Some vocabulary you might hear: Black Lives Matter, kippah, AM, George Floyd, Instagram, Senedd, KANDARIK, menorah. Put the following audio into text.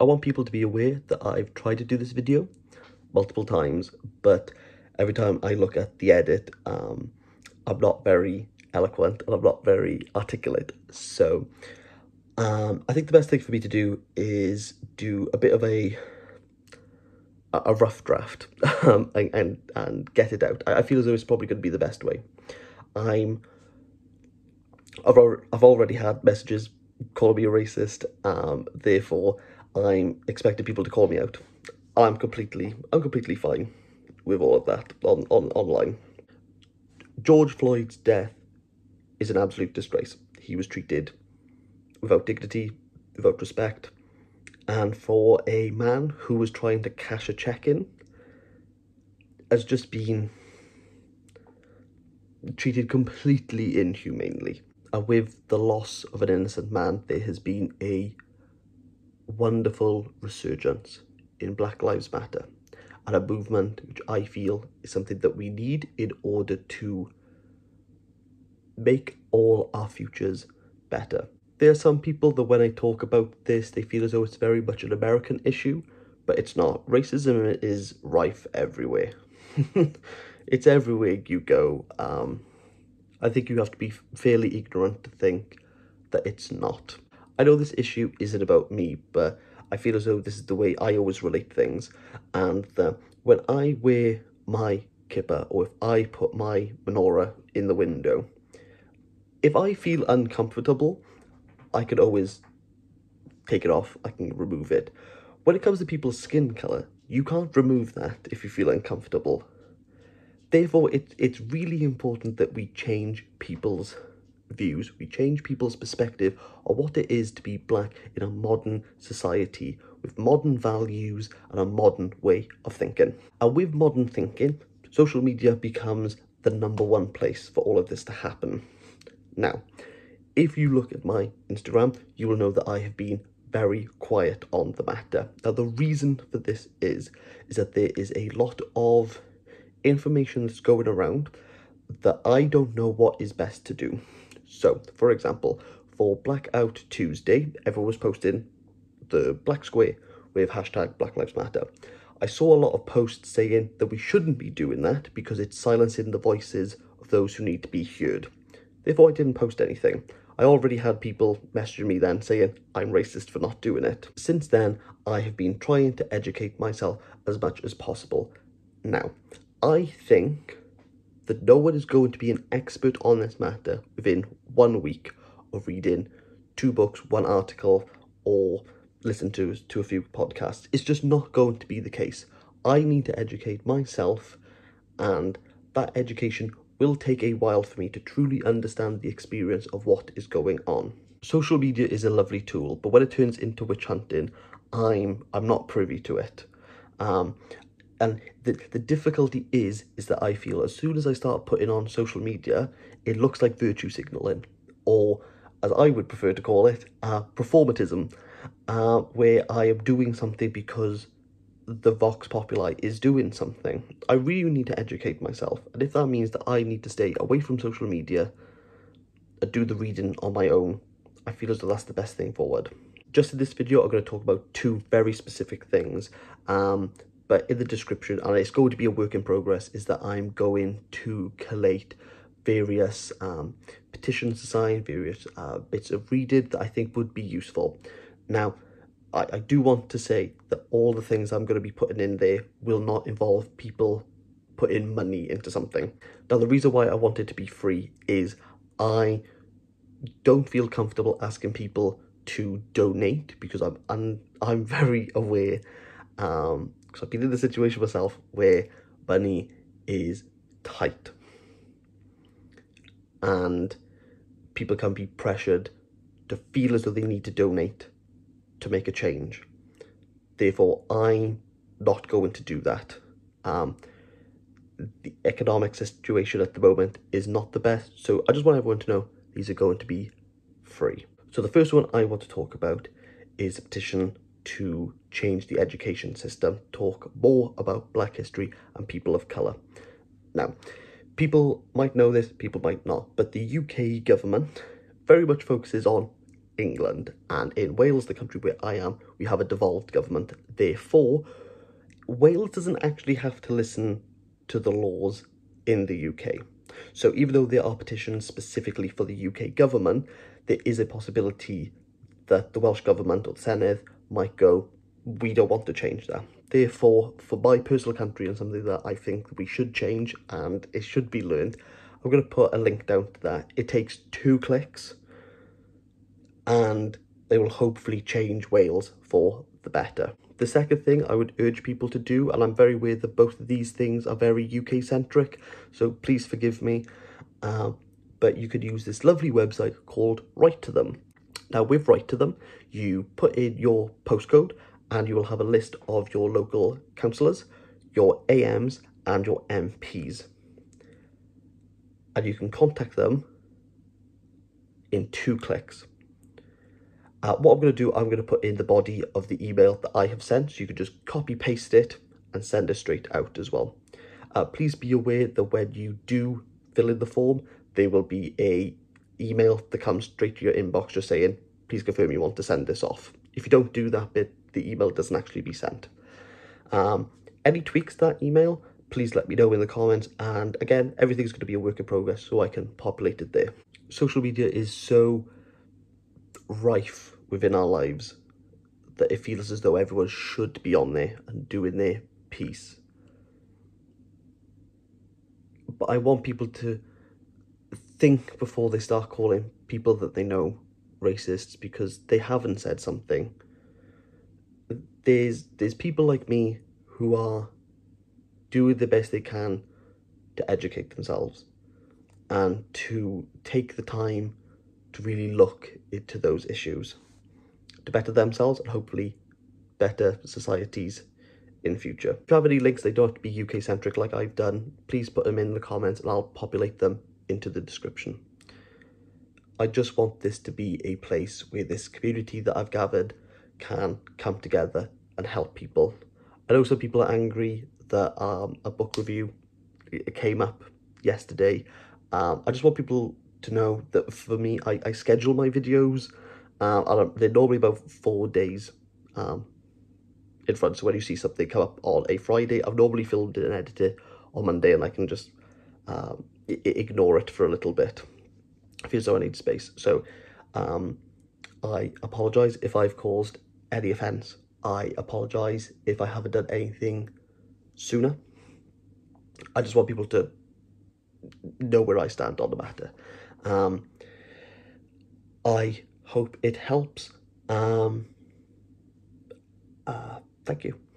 I want people to be aware that I've tried to do this video multiple times, but every time I look at the edit, I'm not very eloquent and I'm not very articulate. So I think the best thing for me to do is do a bit of a rough draft and get it out. I feel as though it's probably going to be the best way. I've already had messages calling me a racist, therefore I'm expecting people to call me out. I'm completely fine with all of that online. George Floyd's death is an absolute disgrace. He was treated without dignity, without respect, and for a man who was trying to cash a check in, has just been treated completely inhumanely. And with the loss of an innocent man, there has been a wonderful resurgence in Black Lives Matter, and a movement which I feel is something that we need in order to make all our futures better. There are some people that when I talk about this, they feel as though it's very much an American issue, but it's not. Racism is rife everywhere. It's everywhere you go. I think you have to be fairly ignorant to think that it's not. I know this issue isn't about me, but I feel as though this is the way I always relate things, and that when I wear my kippah, or if I put my menorah in the window, if I feel uncomfortable, I can always take it off, I can remove it. When it comes to people's skin colour, you can't remove that if you feel uncomfortable. Therefore, it's really important that we change people's views, we change people's perspective on what it is to be black in a modern society, with modern values and a modern way of thinking. And with modern thinking, social media becomes the #1 place for all of this to happen. Now, if you look at my Instagram, you will know that I have been very quiet on the matter. Now, the reason for this is that there is a lot of information that's going around that I don't know what is best to do. So, for example, for Blackout Tuesday, everyone was posting the black square with hashtag Black Lives Matter. I saw a lot of posts saying that we shouldn't be doing that because it's silencing the voices of those who need to be heard. Therefore, I didn't post anything. I already had people messaging me then saying I'm racist for not doing it. Since then, I have been trying to educate myself as much as possible. Now, I think that no one is going to be an expert on this matter within 1 week of reading 2 books, 1 article, or listening to a few podcasts. It's just not going to be the case. I need to educate myself, and that education will take a while for me to truly understand the experience of what is going on. Social media is a lovely tool, but when it turns into witch hunting, I'm not privy to it. And the difficulty is that I feel as soon as I start putting on social media, it looks like virtue signalling, or as I would prefer to call it, performatism, where I am doing something because the vox populi is doing something. I really need to educate myself, and if that means that I need to stay away from social media and do the reading on my own, I feel as though that's the best thing forward. Just in this video, I'm going to talk about 2 very specific things. But in the description, and it's going to be a work in progress, is that I'm going to collate various petitions to sign, various bits of reading that I think would be useful. Now, I do want to say that all the things I'm going to be putting in there will not involve people putting money into something. Now, the reason why I want it to be free is I don't feel comfortable asking people to donate, because I'm very aware, because I've been in the situation myself where money is tight and people can be pressured to feel as though they need to donate to make a change. Therefore, I'm not going to do that. The economic situation at the moment is not the best, so I just want everyone to know these are going to be free. So the first one I want to talk about is a petition to change the education system, talk more about Black history and people of colour. Now, people might know this, people might not, but the UK government very much focuses on England, and in Wales, the country where I am, we have a devolved government. Therefore, Wales doesn't actually have to listen to the laws in the UK. So even though there are petitions specifically for the UK government, there is a possibility that the Welsh government or the Senedd might go, we don't want to change that. Therefore, for my personal country and something that I think we should change and it should be learned, I'm going to put a link down to that. It takes 2 clicks and they will hopefully change Wales for the better. The second thing I would urge people to do, and I'm very aware that both of these things are very UK-centric, so please forgive me, but you could use this lovely website called Write to Them. Now, with Write to Them, you put in your postcode and you will have a list of your local councillors, your AMs and your MPs. And you can contact them in 2 clicks. What I'm going to do, I'm going to put in the body of the email that I have sent, so you can just copy paste it and send it straight out as well. Please be aware that when you do fill in the form, there will be a email that comes straight to your inbox just saying, please confirm you want to send this off. If you don't do that bit, the email doesn't actually be sent. Any tweaks to that email, please let me know in the comments. And again, everything's going to be a work in progress, so I can populate it there. Social media is so rife within our lives that it feels as though everyone should be on there and doing their piece. But I want people to think before they start calling people that they know racists because they haven't said something. There's people like me who are doing the best they can to educate themselves and to take the time to really look into those issues, to better themselves and hopefully better societies in the future. If you have any links, they don't have to be UK-centric like I've done, please put them in the comments and I'll populate them into the description. I just want this to be a place where this community that I've gathered can come together and help people. I know some people are angry that a book review came up yesterday. I just want people to know that for me, I schedule my videos. They're normally about 4 days in front. So when you see something come up on a Friday, I've normally filmed it and edited it on Monday, and I can just ignore it for a little bit. I feel as though I need space. So I apologise if I've caused any offence. I apologise if I haven't done anything sooner. I just want people to know where I stand on the matter. I hope it helps. Thank you.